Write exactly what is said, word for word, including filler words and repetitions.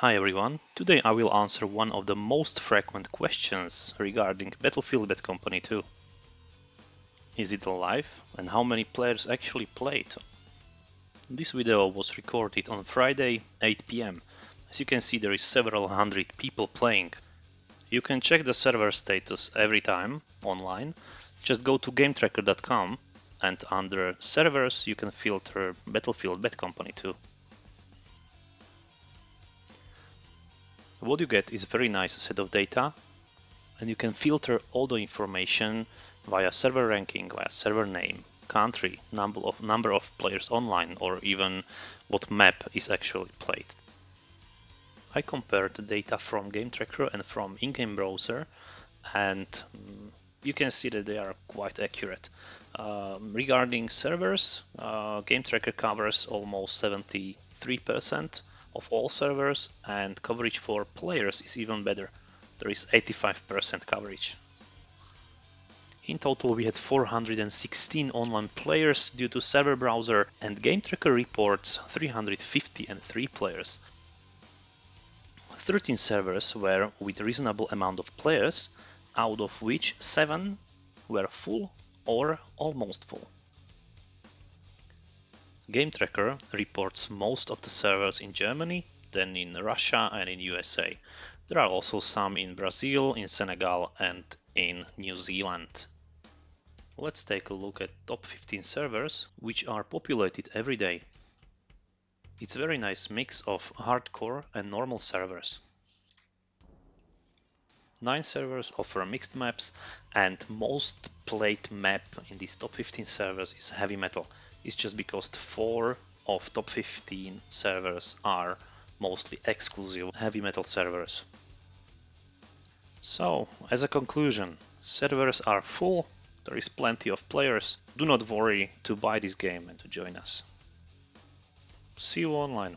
Hi everyone, today I will answer one of the most frequent questions regarding Battlefield Bad Company two. Is it alive and how many players actually play it? This video was recorded on Friday eight p m. As you can see, there is several hundred people playing. You can check the server status every time online. Just go to game tracker dot com and under servers you can filter Battlefield Bad Company two. What you get is a very nice set of data, and you can filter all the information via server ranking, via server name, country, number of, number of players online, or even what map is actually played. I compared the data from GameTracker and from in-game browser, and um, you can see that they are quite accurate. Uh, regarding servers, uh, GameTracker covers almost seventy-three percent. Of all servers, and coverage for players is even better. There is eighty-five percent coverage. In total we had four hundred sixteen online players due to server browser, and GameTracker reports three hundred fifty-three players. thirteen servers were with reasonable amount of players, out of which seven were full or almost full. GameTracker reports most of the servers in Germany, then in Russia and in U S A. There are also some in Brazil, in Senegal and in New Zealand. Let's take a look at top fifteen servers, which are populated every day. It's a very nice mix of hardcore and normal servers. nine servers offer mixed maps, and most played map in these top fifteen servers is Heavy Metal. It's just because four of top fifteen servers are mostly exclusive Heavy Metal servers. So, as a conclusion, servers are full, there is plenty of players. Do not worry to buy this game and to join us. See you online.